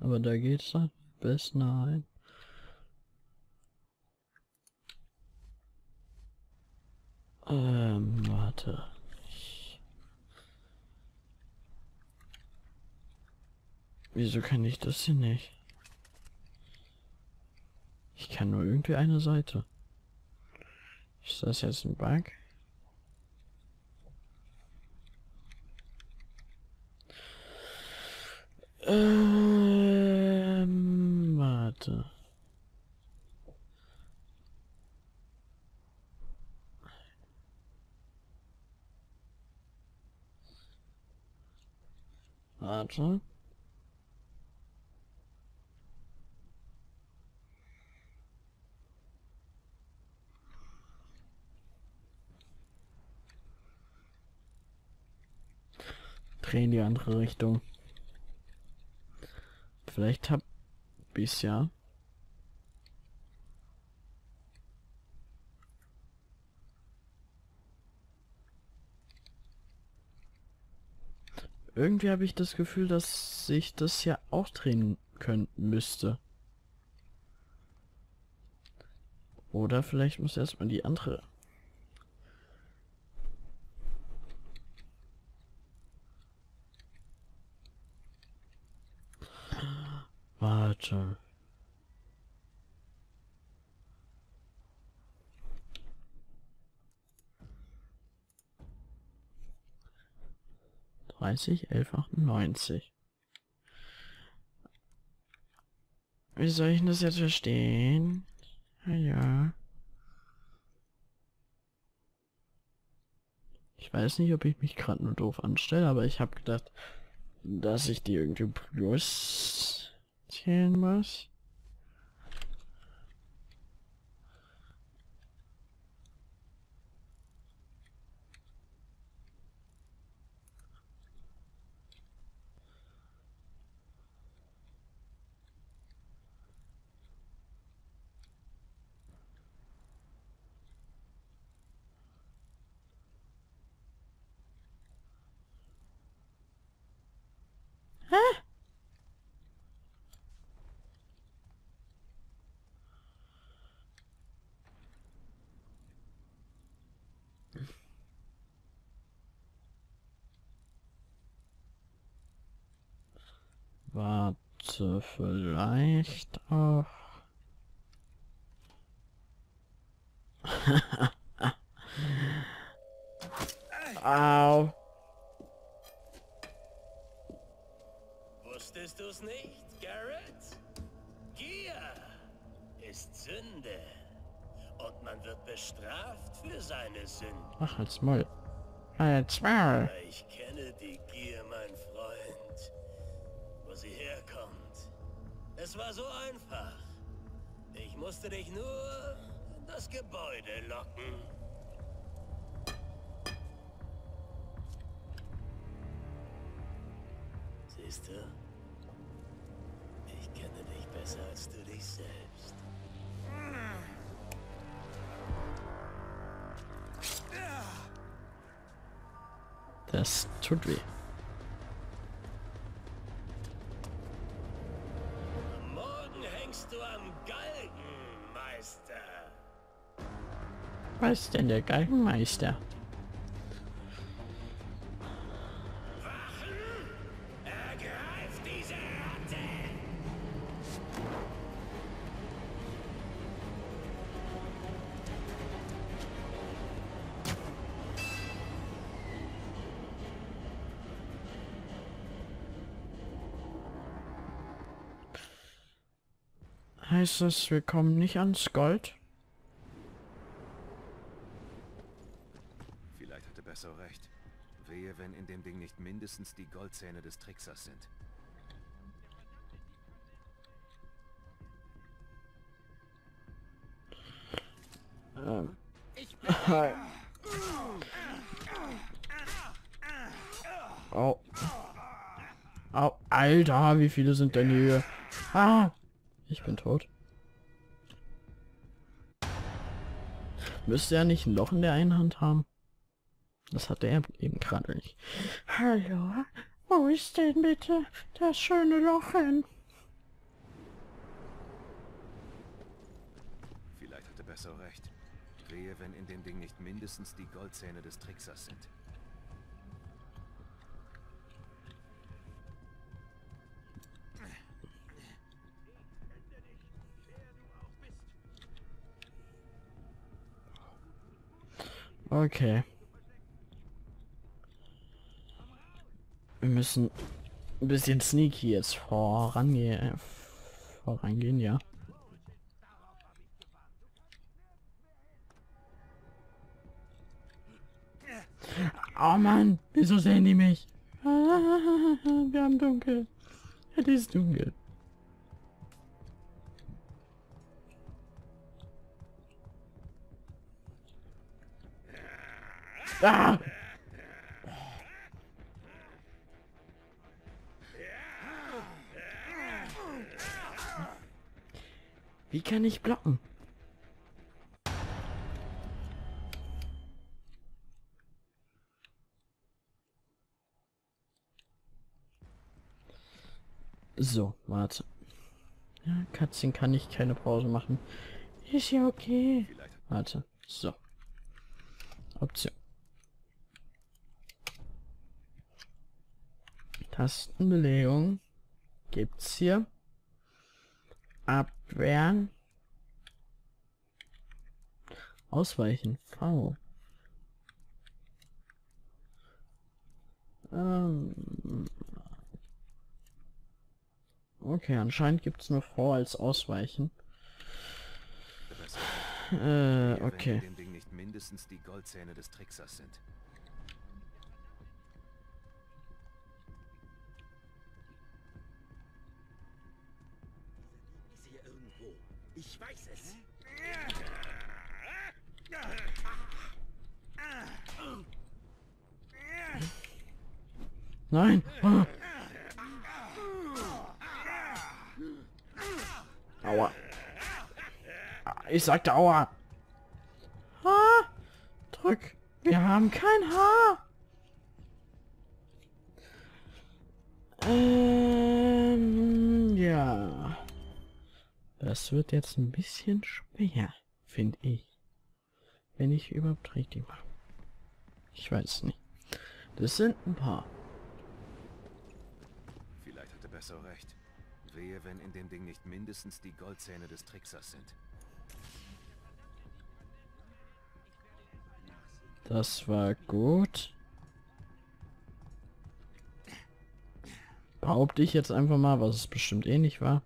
Aber da geht's dann bis nein. Warte. Wieso kann ich das hier nicht? Ich kann nur irgendwie eine Seite. Ist das jetzt ein Bug? Warte. Warte. Dreh in die andere Richtung. Vielleicht hab ich's ja. Irgendwie habe ich das Gefühl, dass ich das ja auch drehen können müsste. Oder vielleicht muss erstmal die andere. Warte. Wie soll ich denn das jetzt verstehen? Ja. Ich weiß nicht, ob ich mich gerade nur doof anstelle, aber ich habe gedacht, dass ich die irgendwie plus zählen muss. Warte, vielleicht auch. Au. Wusstest du's nicht, Garrett? Gier ist Sünde. Und man wird bestraft für seine Sünden. Ach, als Maul. Als Maul. Ich kenne die Gier, mein Freund. Sie herkommt. Es war so einfach. Ich musste dich nur in das Gebäude locken. Siehst du? Ich kenne dich besser als du dich selbst. Das tut weh. Was ist denn der Galgenmeister? Wachen! Ergreift diese Ratte! Heißt es, wir kommen nicht ans Gold? So recht. Wehe, wenn in dem Ding nicht mindestens die Goldzähne des Tricksers sind. Oh. Oh, Alter, wie viele sind denn hier? Ah, ich bin tot. Müsste er nicht ein Loch in der einen Hand haben? Das hatte er eben gerade nicht. Hallo? Wo ist denn bitte das schöne Loch hin? Vielleicht hatte Besser recht. Drehe, wenn in dem Ding nicht mindestens die Goldzähne des Tricksers sind. Okay. Wir müssen ein bisschen sneaky jetzt vorangehen, ja. Oh Mann, wieso sehen die mich? Wir haben dunkel. Es ist dunkel. Ah! Wie kann ich blocken? So, warte. Ja, Katzen kann ich keine Pause machen. Ist ja okay. Warte, so. Option. Tastenbelegung gibt's hier. Abwehren. Ausweichen. V. Okay, anscheinend gibt es nur V als Ausweichen. Okay. Wenn in dem Ding nicht mindestens die Goldzähne des Tricksers sind. Ich weiß es. Nein. Ah. Aua. Ich sagte Aua. Haar. Drück. Wir haben kein Haar. Ja. Das wird jetzt ein bisschen schwer, finde ich. Wenn ich überhaupt richtig mache. Ich weiß nicht. Das sind ein paar. Vielleicht hatte Besser recht. Wehe, wenn in dem Ding nicht mindestens die Goldzähne des Tricksers sind. Das war gut. Behaupte ich jetzt einfach mal, was es bestimmt eh nicht war.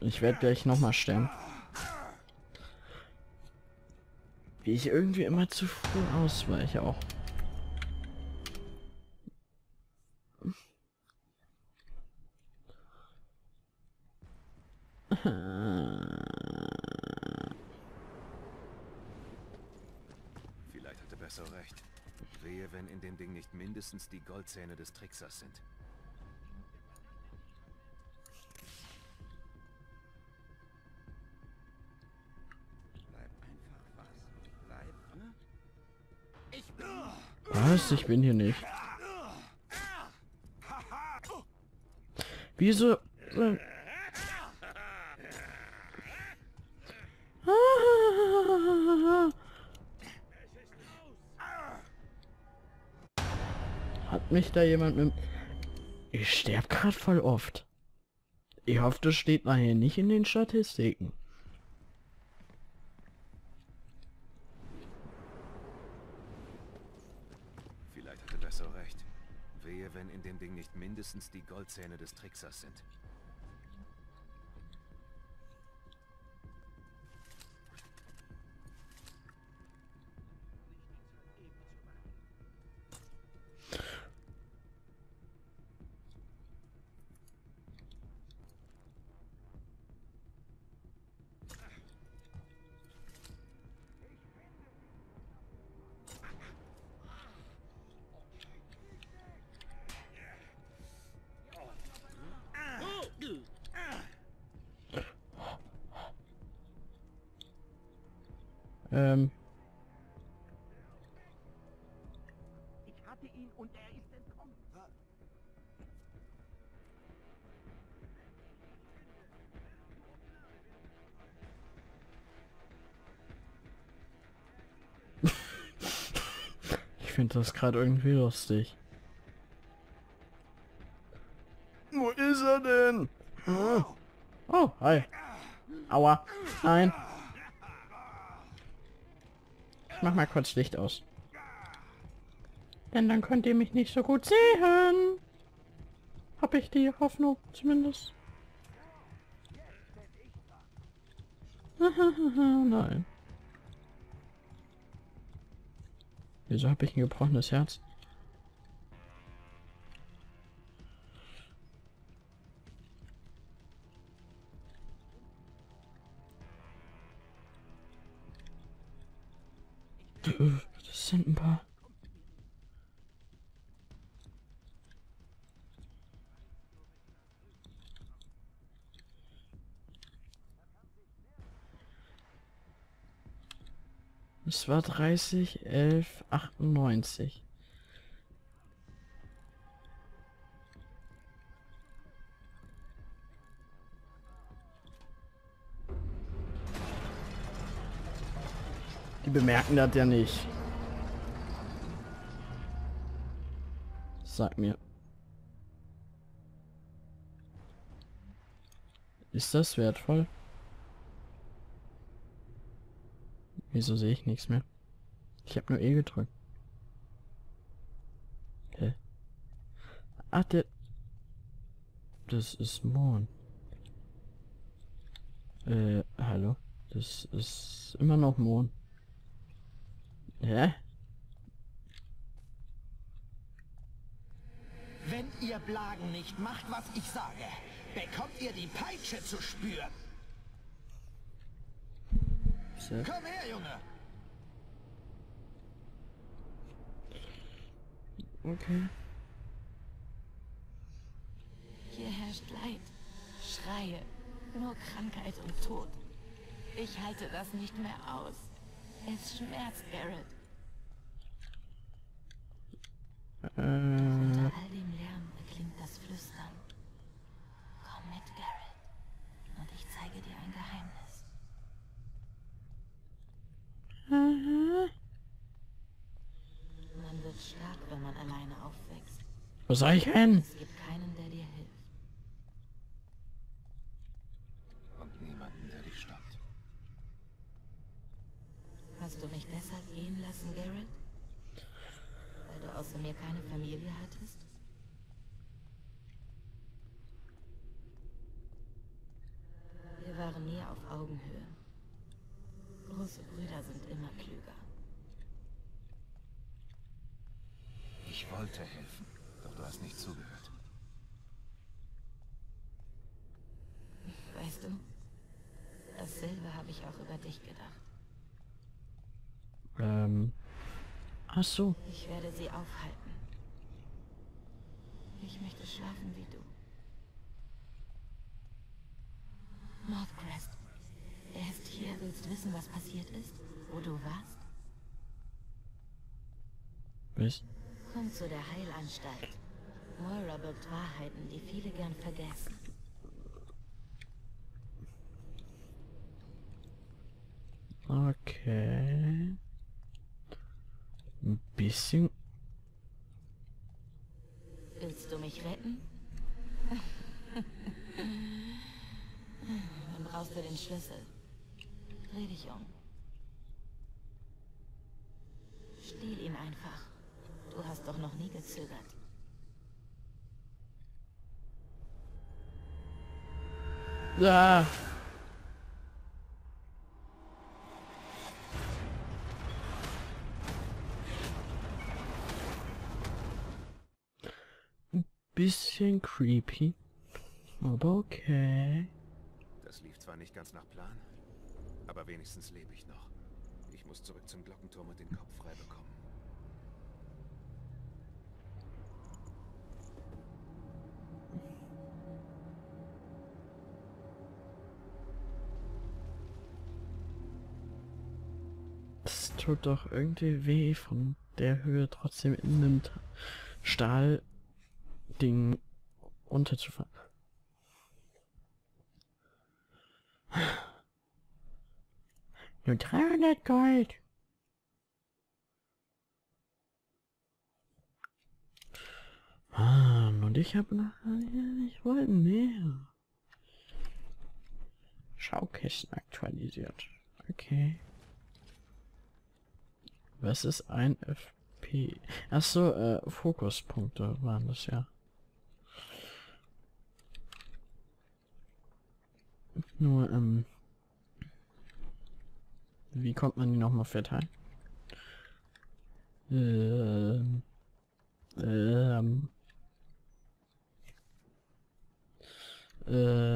Ich werde gleich nochmal sterben. Wie ich irgendwie immer zu früh ausweiche auch. Vielleicht hatte Besser recht. Wehe, wenn in dem Ding nicht mindestens die Goldzähne des Tricksers sind. Was? Ich bin hier nicht. Wieso? Hat mich da jemand mit... Ich sterbe gerade voll oft. Ich hoffe, das steht nachher nicht in den Statistiken. Wenn in dem Ding nicht mindestens die Goldzähne des Tricksers sind. Ich hatte ihn und er ist entkommen. Ich finde das gerade irgendwie lustig. Wo ist er denn? Oh, hi. Aua. Nein. Ich mach mal kurz Licht aus. Denn dann könnt ihr mich nicht so gut sehen. Hab ich die Hoffnung zumindest. Nein. Wieso habe ich ein gebrochenes Herz? Das sind ein paar. Es war 30, 11, 98. Die bemerken das ja nicht. Sag mir. Ist das wertvoll? Wieso sehe ich nichts mehr? Ich habe nur E gedrückt. Hä? Ach, der... Das ist Morn. Hallo? Das ist immer noch Morn. Hä? Wenn ihr Blagen nicht macht, was ich sage, bekommt ihr die Peitsche zu spüren. So. Komm her, Junge! Okay. Hier herrscht Leid, Schreie, nur Krankheit und Tod. Ich halte das nicht mehr aus. Es schmerzt, Garrett. Unter all dem Lärm klingt das Flüstern. Komm mit, Garrett, und ich zeige dir ein Geheimnis. Man wird stark, wenn man alleine aufwächst. Was soll ich denn? Es gibt keinen, der dir hilft. Und niemanden, der dich stoppt. Hast du mich deshalb gehen lassen, Garrett? Weil du außer mir keine Familie hattest? Wir waren nie auf Augenhöhe. Große Brüder sind immer klüger. Ich wollte helfen, doch du hast nicht zugehört. Weißt du, dasselbe habe ich auch über dich gedacht. Ach so. Ich werde sie aufhalten. Ich möchte schlafen wie du. Northcrest. Er ist hier. Willst wissen, was passiert ist? Wo du warst? Was? Komm zu der Heilanstalt. Moira birgt Wahrheiten, die viele gern vergessen. Okay. Ein bisschen. Willst du mich retten? Dann brauchst du den Schlüssel. Dreh dich um. Stehl ihn einfach. Du hast doch noch nie gezögert. Ja. Bisschen creepy, aber okay. Das lief zwar nicht ganz nach Plan, aber wenigstens lebe ich noch. Ich muss zurück zum Glockenturm und den Kopf frei bekommen. tut doch irgendwie weh von der Höhe, trotzdem in einem Stahlding runterzufahren. Nur 300 Gold. Ah, und ich habe nachher, ich wollte mehr. Schaukästen aktualisiert. Okay. Was ist ein FP? Achso, Fokuspunkte waren das ja. Nur, wie kommt man die nochmal verteilen?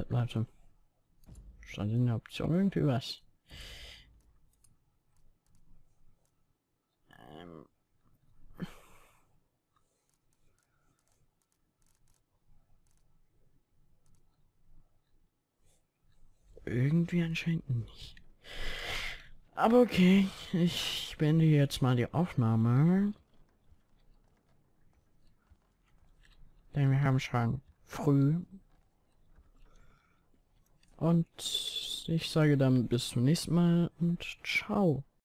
Warte. Stand in der Option irgendwie was? Irgendwie anscheinend nicht. Aber okay, ich beende jetzt mal die Aufnahme. Denn wir haben schon früh. Und ich sage dann bis zum nächsten Mal und ciao.